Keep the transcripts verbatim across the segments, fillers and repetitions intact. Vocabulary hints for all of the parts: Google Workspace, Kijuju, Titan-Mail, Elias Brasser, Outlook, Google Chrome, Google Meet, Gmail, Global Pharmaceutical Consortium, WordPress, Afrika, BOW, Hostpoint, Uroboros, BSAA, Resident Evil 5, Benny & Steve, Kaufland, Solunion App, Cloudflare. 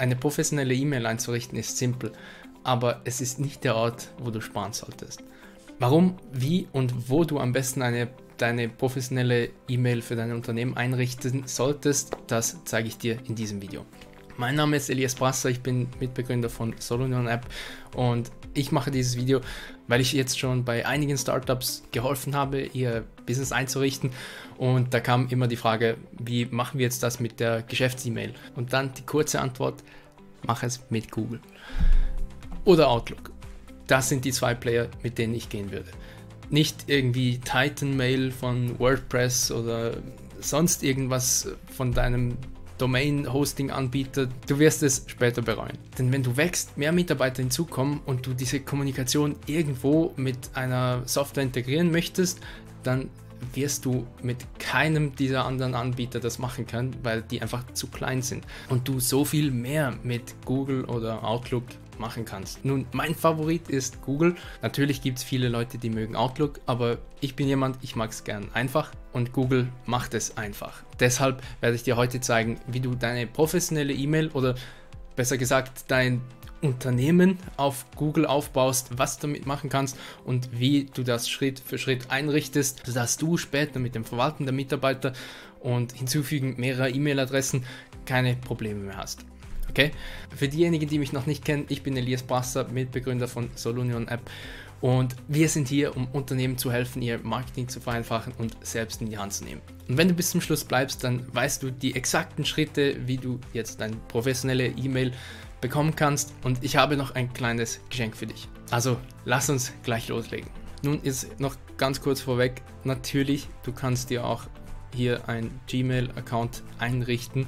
Eine professionelle E-Mail einzurichten ist simpel, aber es ist nicht der Ort, wo du sparen solltest. Warum, wie und wo du am besten eine, deine professionelle E-Mail für dein Unternehmen einrichten solltest, das zeige ich dir in diesem Video. Mein Name ist Elias Brasser, ich bin Mitbegründer von Solunion App und ich mache dieses Video, weil ich jetzt schon bei einigen Startups geholfen habe, ihr Business einzurichten, und da kam immer die Frage, wie machen wir jetzt das mit der Geschäfts-E-Mail? Und dann die kurze Antwort, mach es mit Google oder Outlook. Das sind die zwei Player, mit denen ich gehen würde. Nicht irgendwie Titan-Mail von WordPress oder sonst irgendwas von deinem Domain-Hosting anbietet, du wirst es später bereuen. Denn wenn du wächst, mehr Mitarbeiter hinzukommen und du diese Kommunikation irgendwo mit einer Software integrieren möchtest, dann wirst du mit keinem dieser anderen Anbieter das machen können, weil die einfach zu klein sind und du so viel mehr mit Google oder Outlook machen kannst. Nun, mein Favorit ist Google. Natürlich gibt es viele Leute, die mögen Outlook, aber ich bin jemand, ich mag es gern einfach und Google macht es einfach. Deshalb werde ich dir heute zeigen, wie du deine professionelle E-Mail oder besser gesagt dein Unternehmen auf Google aufbaust, was du damit machen kannst und wie du das Schritt für Schritt einrichtest, sodass du später mit dem Verwalten der Mitarbeiter und Hinzufügen mehrerer E-Mail-Adressen keine Probleme mehr hast. Okay? Für diejenigen, die mich noch nicht kennen, ich bin Elias Brasser, Mitbegründer von Solunion App und wir sind hier, um Unternehmen zu helfen, ihr Marketing zu vereinfachen und selbst in die Hand zu nehmen. Und wenn du bis zum Schluss bleibst, dann weißt du die exakten Schritte, wie du jetzt deine professionelle E-Mail bekommen kannst, und ich habe noch ein kleines Geschenk für dich. Also lass uns gleich loslegen. Nun ist noch ganz kurz vorweg, natürlich, du kannst dir auch hier einen Gmail-Account einrichten,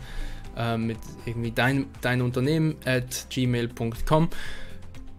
mit irgendwie dein, dein Unternehmen at gmail punkt com.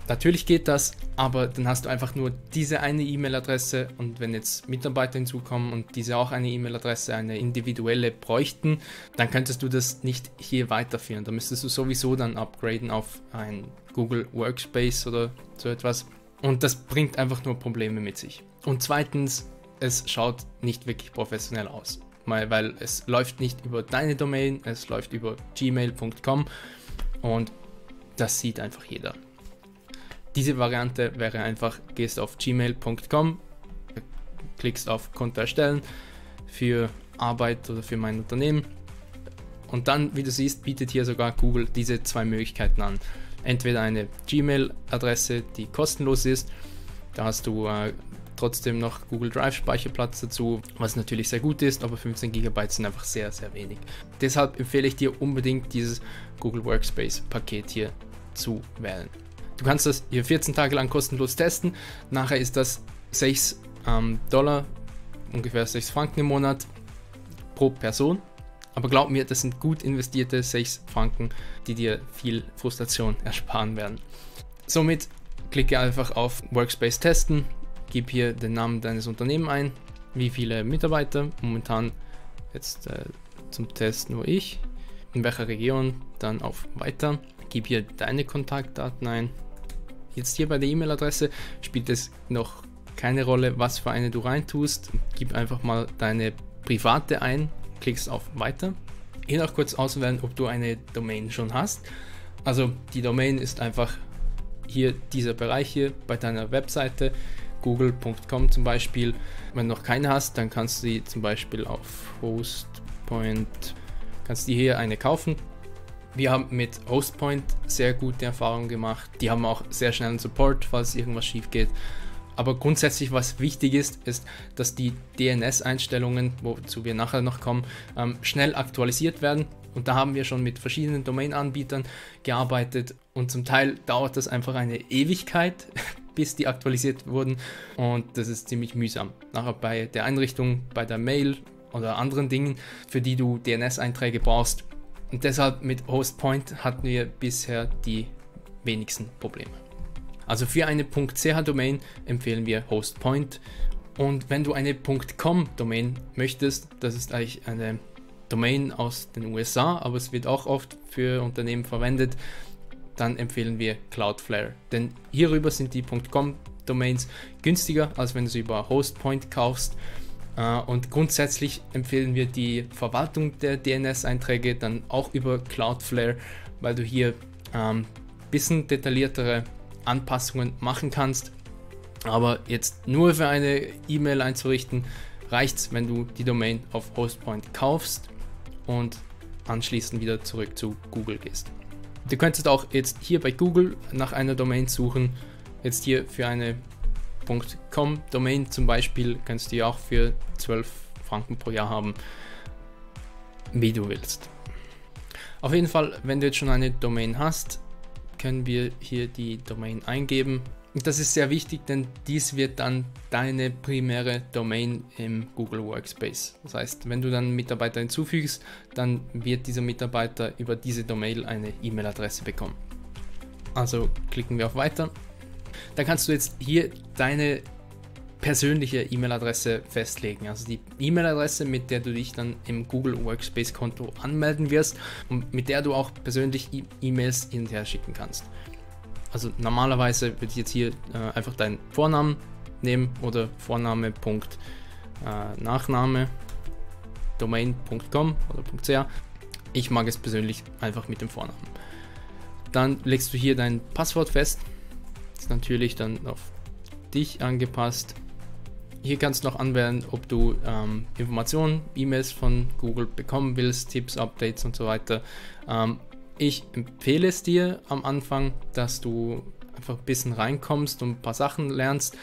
Natürlich geht das, aber dann hast du einfach nur diese eine E-Mail-Adresse, und wenn jetzt Mitarbeiter hinzukommen und diese auch eine E-Mail-Adresse, eine individuelle bräuchten, dann könntest du das nicht hier weiterführen. Da müsstest du sowieso dann upgraden auf ein Google Workspace oder so etwas, und das bringt einfach nur Probleme mit sich. Und zweitens, es schaut nicht wirklich professionell aus. Mal, weil es läuft nicht über deine Domain, es läuft über gmail punkt com und das sieht einfach jeder. Diese Variante wäre einfach, gehst auf gmail punkt com, klickst auf Konto erstellen für Arbeit oder für mein Unternehmen, und dann, wie du siehst, bietet hier sogar Google diese zwei Möglichkeiten an. Entweder eine Gmail-Adresse, die kostenlos ist, da hast du äh, trotzdem noch Google Drive Speicherplatz dazu, was natürlich sehr gut ist, aber fünfzehn Gigabyte sind einfach sehr, sehr wenig. Deshalb empfehle ich dir unbedingt, dieses Google Workspace Paket hier zu wählen. Du kannst das hier vierzehn Tage lang kostenlos testen, nachher ist das sechs ähm, Dollar, ungefähr sechs Franken im Monat pro Person, aber glaub mir, das sind gut investierte sechs Franken, die dir viel Frustration ersparen werden. Somit klicke einfach auf Workspace testen, gib hier den Namen deines Unternehmens ein, wie viele Mitarbeiter, momentan jetzt äh, zum Test nur ich, in welcher Region, dann auf Weiter, gib hier deine Kontaktdaten ein. Jetzt hier bei der E-Mail-Adresse spielt es noch keine Rolle, was für eine du reintust, gib einfach mal deine private ein, klickst auf Weiter. Hier noch kurz auswählen, ob du eine Domain schon hast, also die Domain ist einfach hier dieser Bereich hier bei deiner Webseite, google punkt com zum Beispiel. Wenn du noch keine hast, dann kannst du die zum Beispiel auf Hostpoint, kannst die hier eine kaufen. Wir haben mit Hostpoint sehr gute Erfahrungen gemacht. Die haben auch sehr schnellen Support, falls irgendwas schief geht. Aber grundsätzlich, was wichtig ist, ist, dass die D N S-Einstellungen, wozu wir nachher noch kommen, ähm, schnell aktualisiert werden. Und da haben wir schon mit verschiedenen Domain-Anbietern gearbeitet. Und zum Teil dauert das einfach eine Ewigkeit, bis die aktualisiert wurden, und das ist ziemlich mühsam. Nachher bei der Einrichtung, bei der Mail oder anderen Dingen, für die du D N S-Einträge brauchst. Und deshalb mit Hostpoint hatten wir bisher die wenigsten Probleme. Also für eine .ch-Domain empfehlen wir Hostpoint, und wenn du eine .com-Domain möchtest, das ist eigentlich eine Domain aus den U S A, aber es wird auch oft für Unternehmen verwendet, dann empfehlen wir Cloudflare, denn hierüber sind die .com-Domains günstiger, als wenn du sie über Hostpoint kaufst, und grundsätzlich empfehlen wir die Verwaltung der D N S-Einträge dann auch über Cloudflare, weil du hier ein ähm, bisschen detailliertere Anpassungen machen kannst. Aber jetzt nur für eine E-Mail einzurichten, reicht es, wenn du die Domain auf Hostpoint kaufst und anschließend wieder zurück zu Google gehst. Du könntest auch jetzt hier bei Google nach einer Domain suchen, jetzt hier für eine .com Domain zum Beispiel, kannst du ja auch für zwölf Franken pro Jahr haben, wie du willst. Auf jeden Fall, wenn du jetzt schon eine Domain hast, können wir hier die Domain eingeben. Und das ist sehr wichtig, denn dies wird dann deine primäre Domain im Google Workspace. Das heißt, wenn du dann einen Mitarbeiter hinzufügst, dann wird dieser Mitarbeiter über diese Domain eine E-Mail-Adresse bekommen. Also klicken wir auf Weiter. Dann kannst du jetzt hier deine persönliche E-Mail-Adresse festlegen, also die E-Mail-Adresse, mit der du dich dann im Google Workspace-Konto anmelden wirst und mit der du auch persönlich E-Mails hin und her schicken kannst. Also normalerweise würde ich jetzt hier äh, einfach deinen Vornamen nehmen oder Vorname. Punkt, äh, Nachname, Domain Punkt com oder .ch. Ich mag es persönlich einfach mit dem Vornamen. Dann legst du hier dein Passwort fest. Ist natürlich dann auf dich angepasst. Hier kannst du noch anwählen, ob du ähm, Informationen, E-Mails von Google bekommen willst, Tipps, Updates und so weiter. Ähm, ich empfehle es dir am Anfang, dass du einfach ein bisschen reinkommst und ein paar Sachen lernst.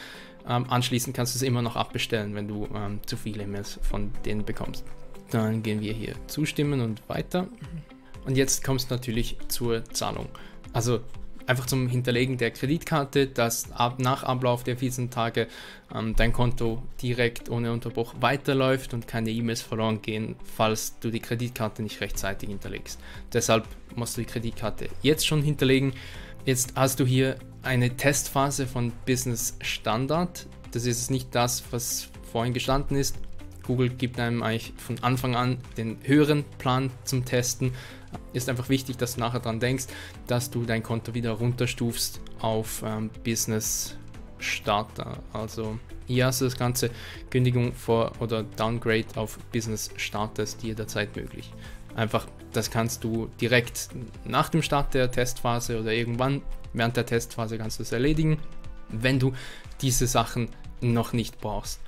Ähm, anschließend kannst du es immer noch abbestellen, wenn du ähm, zu viele E-Mails von denen bekommst. Dann gehen wir hier zustimmen und weiter. Und jetzt kommst du natürlich zur Zahlung. Also einfach zum Hinterlegen der Kreditkarte, dass ab, nach Ablauf der vierzehn Tage ähm, dein Konto direkt ohne Unterbruch weiterläuft und keine E-Mails verloren gehen, falls du die Kreditkarte nicht rechtzeitig hinterlegst. Deshalb musst du die Kreditkarte jetzt schon hinterlegen. Jetzt hast du hier eine Testphase von Business Standard. Das ist nicht das, was vorhin gestanden ist. Google gibt einem eigentlich von Anfang an den höheren Plan zum Testen. Ist einfach wichtig, dass du nachher dran denkst, dass du dein Konto wieder runterstufst auf ähm, Business Starter. Also hier hast du das Ganze, Kündigung vor oder Downgrade auf Business Starter ist jederzeit möglich. Einfach, das kannst du direkt nach dem Start der Testphase oder irgendwann während der Testphase kannst du es erledigen, wenn du diese Sachen noch nicht brauchst.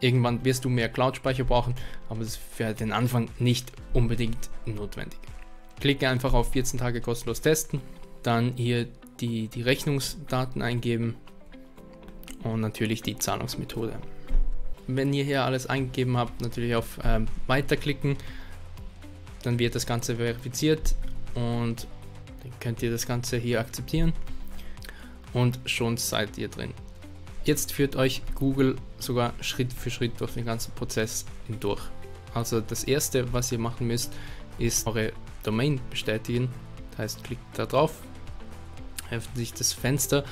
Irgendwann wirst du mehr Cloud-Speicher brauchen, aber das ist für den Anfang nicht unbedingt notwendig. Klicke einfach auf vierzehn Tage kostenlos testen, dann hier die, die Rechnungsdaten eingeben und natürlich die Zahlungsmethode. Wenn ihr hier alles eingegeben habt, natürlich auf äh, Weiterklicken, dann wird das Ganze verifiziert und dann könnt ihr das Ganze hier akzeptieren und schon seid ihr drin. Jetzt führt euch Google sogar Schritt für Schritt durch den ganzen Prozess hindurch. Also das erste, was ihr machen müsst, ist eure Domain bestätigen. Das heißt, klickt da drauf, öffnet sich das Fenster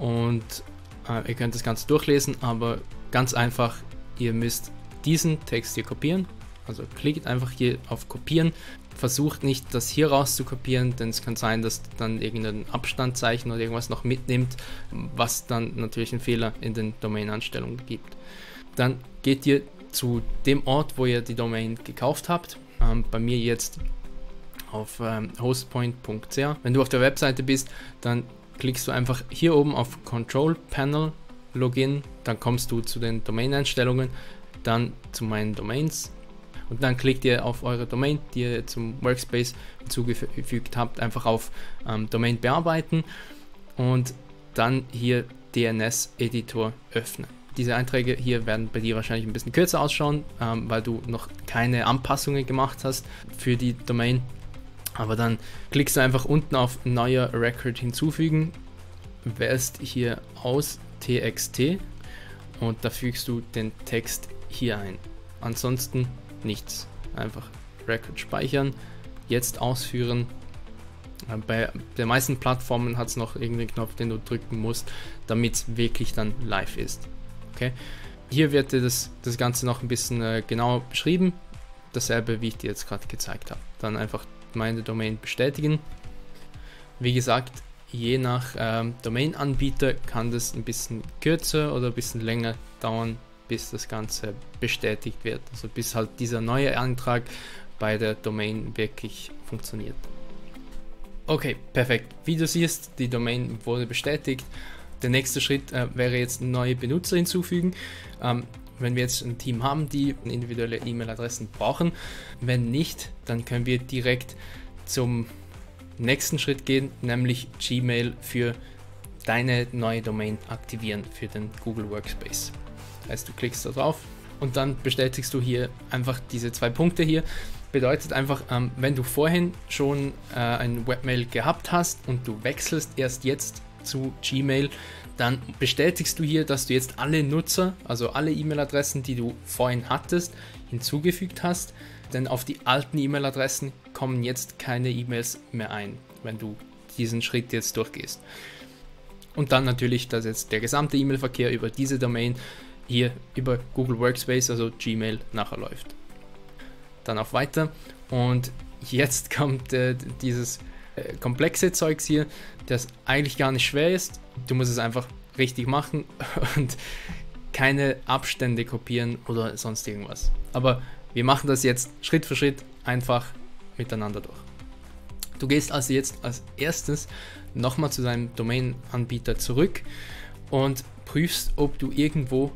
und äh, ihr könnt das Ganze durchlesen, aber ganz einfach, ihr müsst diesen Text hier kopieren. Also klickt einfach hier auf Kopieren. Versucht nicht, das hier raus zu kopieren, denn es kann sein, dass dann irgendein Abstandzeichen oder irgendwas noch mitnimmt, was dann natürlich einen Fehler in den Domain-Einstellungen gibt. Dann geht ihr zu dem Ort, wo ihr die Domain gekauft habt. Ähm, bei mir jetzt auf ähm, hostpoint Punkt c h. Wenn du auf der Webseite bist, dann klickst du einfach hier oben auf Control Panel Login, dann kommst du zu den Domain-Einstellungen, dann zu meinen Domains. Und dann klickt ihr auf eure Domain, die ihr zum Workspace hinzugefügt habt, einfach auf ähm, Domain bearbeiten und dann hier D N S-Editor öffnen. Diese Einträge hier werden bei dir wahrscheinlich ein bisschen kürzer ausschauen, ähm, weil du noch keine Anpassungen gemacht hast für die Domain. Aber dann klickst du einfach unten auf Neuer Record hinzufügen, wählst hier aus T X T und da fügst du den Text hier ein. Ansonsten nichts. Einfach Record speichern, jetzt ausführen. Bei den meisten Plattformen hat es noch irgendeinen Knopf, den du drücken musst, damit es wirklich dann live ist. Okay? Hier wird dir das, das Ganze noch ein bisschen äh, genauer beschrieben. Dasselbe, wie ich dir jetzt gerade gezeigt habe. Dann einfach meine Domain bestätigen. Wie gesagt, je nach ähm, Domain-Anbieter kann das ein bisschen kürzer oder ein bisschen länger dauern, bis das Ganze bestätigt wird, also bis halt dieser neue Antrag bei der Domain wirklich funktioniert. Okay, perfekt. Wie du siehst, die Domain wurde bestätigt. Der nächste Schritt äh, wäre jetzt neue Benutzer hinzufügen. Ähm, wenn wir jetzt ein Team haben, die individuelle E-Mail-Adressen brauchen, wenn nicht, dann können wir direkt zum nächsten Schritt gehen, nämlich Gmail für deine neue Domain aktivieren für den Google Workspace. Das heißt, du klickst da drauf und dann bestätigst du hier einfach diese zwei Punkte hier. Bedeutet einfach, ähm, wenn du vorhin schon äh, ein Webmail gehabt hast und du wechselst erst jetzt zu Gmail, dann bestätigst du hier, dass du jetzt alle Nutzer, also alle E-Mail-Adressen, die du vorhin hattest, hinzugefügt hast, denn auf die alten E-Mail-Adressen kommen jetzt keine E-Mails mehr ein, wenn du diesen Schritt jetzt durchgehst. Und dann natürlich, dass jetzt der gesamte E-Mail-Verkehr über diese Domain hier über Google Workspace, also Gmail, nachher läuft. Dann auf Weiter und jetzt kommt äh, dieses äh, komplexe Zeugs hier, das eigentlich gar nicht schwer ist. Du musst es einfach richtig machen und keine Abstände kopieren oder sonst irgendwas. Aber wir machen das jetzt Schritt für Schritt einfach miteinander durch. Du gehst also jetzt als erstes nochmal zu deinem Domain-Anbieter zurück und prüfst, ob du irgendwo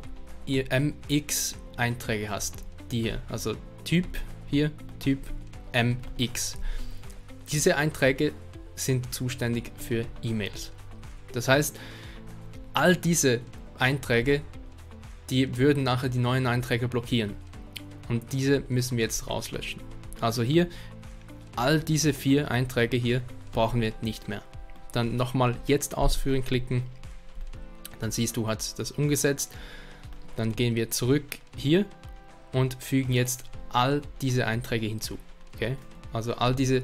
M X-Einträge hast, die hier, also Typ hier, Typ M X. Diese Einträge sind zuständig für E-Mails. Das heißt, all diese Einträge, die würden nachher die neuen Einträge blockieren. Und diese müssen wir jetzt rauslöschen. Also hier, all diese vier Einträge hier brauchen wir nicht mehr. Dann nochmal jetzt ausführen klicken. Dann siehst du, hat das umgesetzt. Dann gehen wir zurück hier und fügen jetzt all diese Einträge hinzu. Okay? Also all diese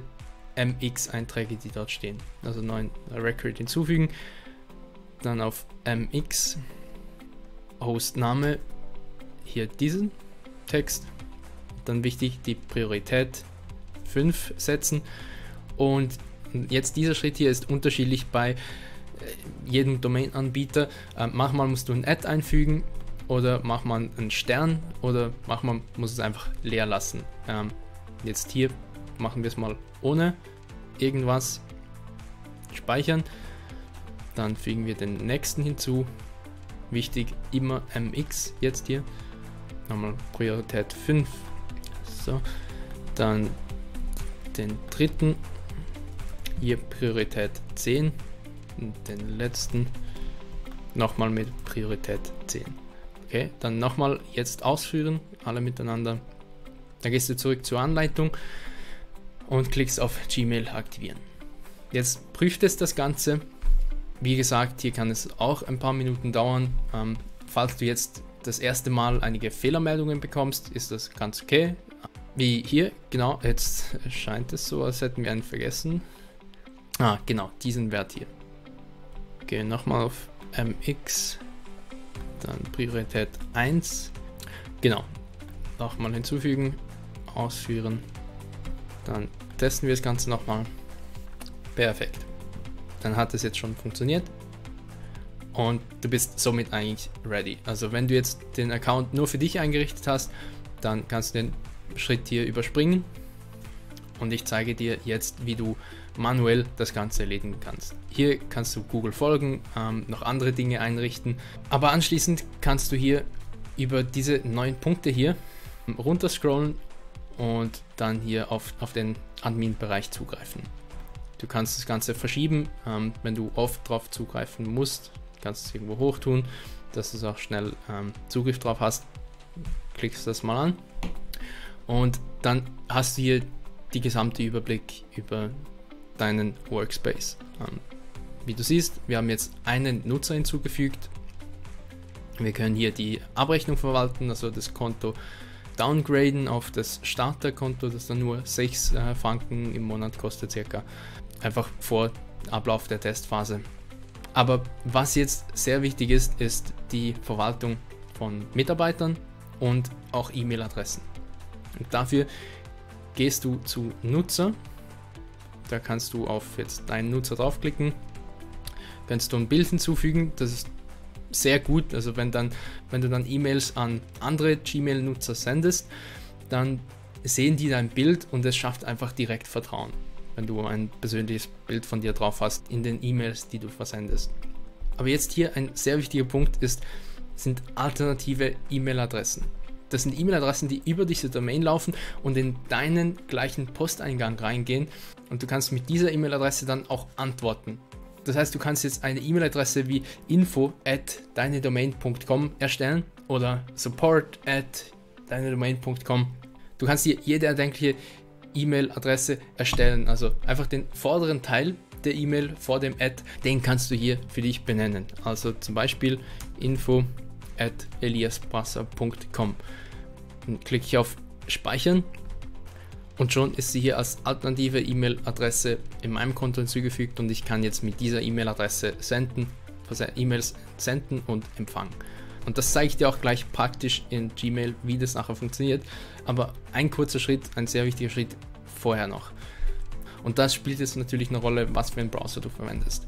M X-Einträge, die dort stehen. Also neuen Record hinzufügen. Dann auf M X, Hostname, hier diesen Text. Dann wichtig, die Priorität fünf setzen. Und jetzt dieser Schritt hier ist unterschiedlich bei jedem Domain-Anbieter. Ähm, manchmal musst du ein Ad einfügen oder manchmal einen Stern oder manchmal muss es einfach leer lassen. Ähm, jetzt hier machen wir es mal ohne irgendwas. Speichern. Dann fügen wir den nächsten hinzu. Wichtig, immer M X jetzt hier. Nochmal Priorität fünf. So. Dann den dritten. Hier Priorität zehn. Und den letzten nochmal mit Priorität zehn. Okay, dann nochmal jetzt ausführen, alle miteinander. Dann gehst du zurück zur Anleitung und klickst auf Gmail aktivieren. Jetzt prüft es das Ganze. Wie gesagt, hier kann es auch ein paar Minuten dauern. Ähm, falls du jetzt das erste Mal einige Fehlermeldungen bekommst, ist das ganz okay. Wie hier, genau, jetzt scheint es so, als hätten wir einen vergessen. Ah, genau, diesen Wert hier. Gehen okay, nochmal auf M X, dann Priorität eins, genau, nochmal hinzufügen, ausführen, dann testen wir das Ganze nochmal, perfekt, dann hat es jetzt schon funktioniert und du bist somit eigentlich ready. Also wenn du jetzt den Account nur für dich eingerichtet hast, dann kannst du den Schritt hier überspringen und ich zeige dir jetzt, wie du manuell das Ganze erledigen kannst. Hier kannst du Google folgen, ähm, noch andere Dinge einrichten, aber anschließend kannst du hier über diese neun Punkte hier runter scrollen und dann hier auf, auf den Admin-Bereich zugreifen. Du kannst das Ganze verschieben, ähm, wenn du oft drauf zugreifen musst, kannst du es irgendwo hoch tun, dass du es auch schnell ähm, Zugriff drauf hast. Klickst das mal an und dann hast du hier die gesamte Überblick über deinen Workspace. Ähm, wie du siehst, wir haben jetzt einen Nutzer hinzugefügt. Wir können hier die Abrechnung verwalten, also das Konto downgraden auf das Starterkonto, das dann nur sechs äh, Franken im Monat kostet circa, einfach vor Ablauf der Testphase. Aber was jetzt sehr wichtig ist, ist die Verwaltung von Mitarbeitern und auch E-Mail-Adressen. Und dafür gehst du zu Nutzer. Da kannst du auf jetzt deinen Nutzer draufklicken, kannst du ein Bild hinzufügen, das ist sehr gut, also wenn, dann, wenn du dann E-Mails an andere Gmail-Nutzer sendest, dann sehen die dein Bild und es schafft einfach direkt Vertrauen. wenn du ein persönliches Bild von dir drauf hast in den E-Mails, die du versendest. Aber jetzt hier ein sehr wichtiger Punkt ist, sind alternative E-Mail-Adressen. Das sind E-Mail-Adressen, die über diese Domain laufen und in deinen gleichen Posteingang reingehen, und du kannst mit dieser E-Mail-Adresse dann auch antworten. Das heißt, du kannst jetzt eine E-Mail-Adresse wie info at deinedomain punkt com erstellen oder support at deinedomain punkt com. Du kannst hier jede erdenkliche E-Mail-Adresse erstellen, also einfach den vorderen Teil der E-Mail vor dem Ad, den kannst du hier für dich benennen. Also zum Beispiel info at eliasbrasser punkt com. Dann klicke ich auf Speichern und schon ist sie hier als alternative E-Mail-Adresse in meinem Konto hinzugefügt und ich kann jetzt mit dieser E-Mail-Adresse senden, E-Mails senden und empfangen. Und das zeige ich dir auch gleich praktisch in Gmail, wie das nachher funktioniert. Aber ein kurzer Schritt, ein sehr wichtiger Schritt vorher noch. Und das spielt jetzt natürlich eine Rolle, was für einen Browser du verwendest.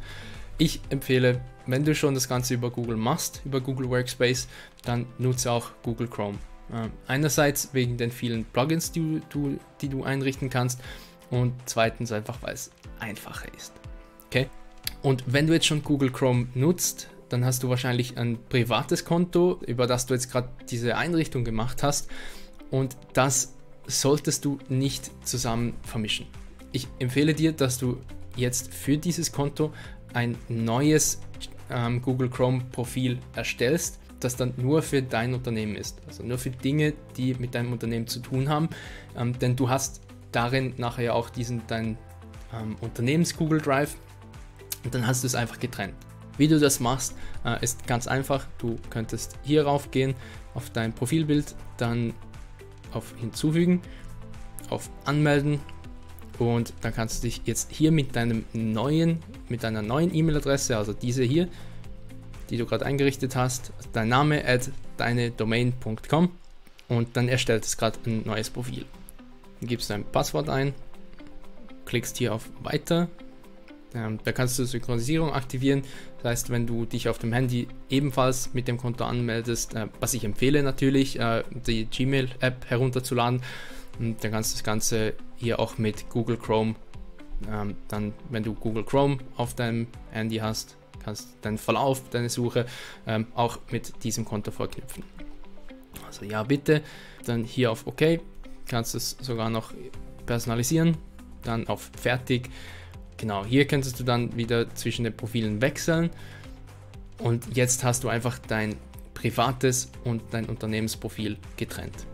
Ich empfehle, wenn du schon das Ganze über Google machst, über Google Workspace, dann nutze auch Google Chrome. Äh, einerseits wegen den vielen Plugins, die du, die du einrichten kannst, und zweitens einfach, weil es einfacher ist. Okay? Und wenn du jetzt schon Google Chrome nutzt, dann hast du wahrscheinlich ein privates Konto, über das du jetzt gerade diese Einrichtung gemacht hast, und das solltest du nicht zusammen vermischen. Ich empfehle dir, dass du jetzt für dieses Konto ein neues ähm, Google Chrome Profil erstellst, das dann nur für dein Unternehmen ist, also nur für Dinge, die mit deinem Unternehmen zu tun haben, ähm, denn du hast darin nachher ja auch diesen dein ähm, Unternehmens Google Drive, und dann hast du es einfach getrennt. Wie du das machst, äh, ist ganz einfach. Du könntest hier rauf gehen auf dein Profilbild, dann auf Hinzufügen, auf Anmelden. Und dann kannst du dich jetzt hier mit deinem neuen, mit deiner neuen E-Mail-Adresse, also diese hier, die du gerade eingerichtet hast, dein Name at deinedomain punkt com, und dann erstellt es gerade ein neues Profil. Dann gibst du dein Passwort ein, klickst hier auf Weiter. Ähm, da kannst du Synchronisierung aktivieren. Das heißt, wenn du dich auf dem Handy ebenfalls mit dem Konto anmeldest, äh, was ich empfehle natürlich, äh, die Gmail-App herunterzuladen. Und dann kannst du das Ganze hier auch mit Google Chrome, ähm, dann, wenn du Google Chrome auf deinem Handy hast, kannst du deinen Verlauf, deine Suche ähm, auch mit diesem Konto verknüpfen. Also ja bitte, dann hier auf OK, kannst du es sogar noch personalisieren, dann auf Fertig. Genau, hier kannst du dann wieder zwischen den Profilen wechseln, und jetzt hast du einfach dein privates und dein Unternehmensprofil getrennt.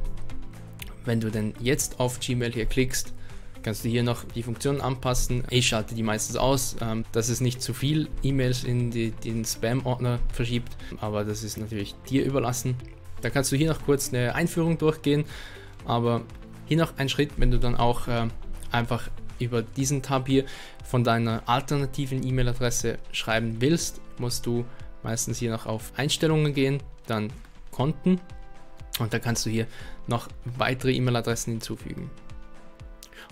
Wenn du denn jetzt auf Gmail hier klickst, kannst du hier noch die Funktionen anpassen. Ich schalte die meistens aus, ähm, dass es nicht zu viel E-Mails in die, den Spam-Ordner verschiebt, aber das ist natürlich dir überlassen. Da kannst du hier noch kurz eine Einführung durchgehen, aber hier noch ein Schritt, wenn du dann auch äh, einfach über diesen Tab hier von deiner alternativen E-Mail-Adresse schreiben willst, musst du meistens hier noch auf Einstellungen gehen, dann Konten. Und da kannst du hier noch weitere E-Mail-Adressen hinzufügen.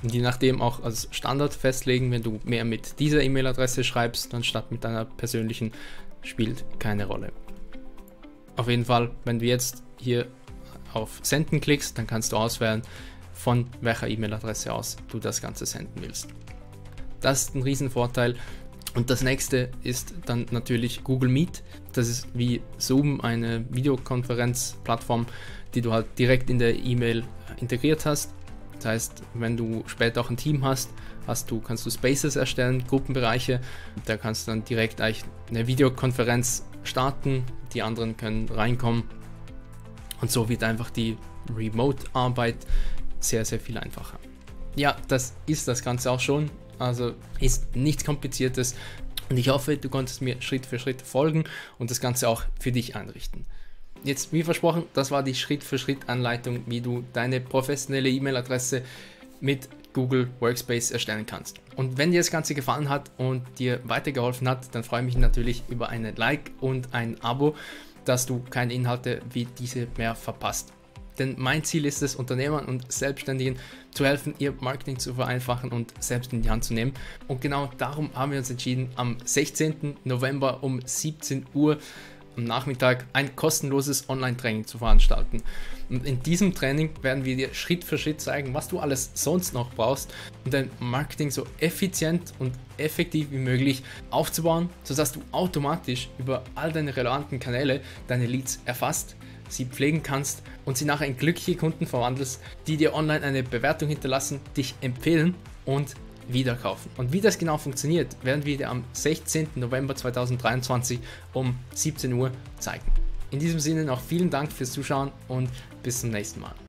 Und je nachdem auch als Standard festlegen, wenn du mehr mit dieser E-Mail-Adresse schreibst, anstatt mit deiner persönlichen, spielt keine Rolle. Auf jeden Fall, wenn du jetzt hier auf Senden klickst, dann kannst du auswählen, von welcher E-Mail-Adresse aus du das Ganze senden willst. Das ist ein Riesenvorteil. Und das nächste ist dann natürlich Google Meet. Das ist wie Zoom eine Videokonferenzplattform, die du halt direkt in der E-Mail integriert hast. Das heißt, wenn du später auch ein Team hast, hast du, kannst du Spaces erstellen, Gruppenbereiche. Da kannst du dann direkt eigentlich eine Videokonferenz starten. Die anderen können reinkommen. Und so wird einfach die Remote-Arbeit sehr, sehr viel einfacher. Ja, das ist das Ganze auch schon. Also ist nichts Kompliziertes, und ich hoffe, du konntest mir Schritt für Schritt folgen und das Ganze auch für dich einrichten. Jetzt, wie versprochen, das war die Schritt für Schritt Anleitung, wie du deine professionelle E-Mail-Adresse mit Google Workspace erstellen kannst. Und wenn dir das Ganze gefallen hat und dir weitergeholfen hat, dann freue ich mich natürlich über einen Like und ein Abo, dass du keine Inhalte wie diese mehr verpasst. Denn mein Ziel ist es, Unternehmern und Selbstständigen zu helfen, ihr Marketing zu vereinfachen und selbst in die Hand zu nehmen. Und genau darum haben wir uns entschieden, am sechzehnten November um siebzehn Uhr am Nachmittag ein kostenloses Online-Training zu veranstalten. Und in diesem Training werden wir dir Schritt für Schritt zeigen, was du alles sonst noch brauchst, um dein Marketing so effizient und effektiv wie möglich aufzubauen, sodass du automatisch über all deine relevanten Kanäle deine Leads erfasst, sie pflegen kannst und sie nachher in glückliche Kunden verwandelst, die dir online eine Bewertung hinterlassen, dich empfehlen und wieder kaufen. Und wie das genau funktioniert, werden wir dir am sechzehnten November zweitausenddreiundzwanzig um siebzehn Uhr zeigen. In diesem Sinne noch vielen Dank fürs Zuschauen und bis zum nächsten Mal.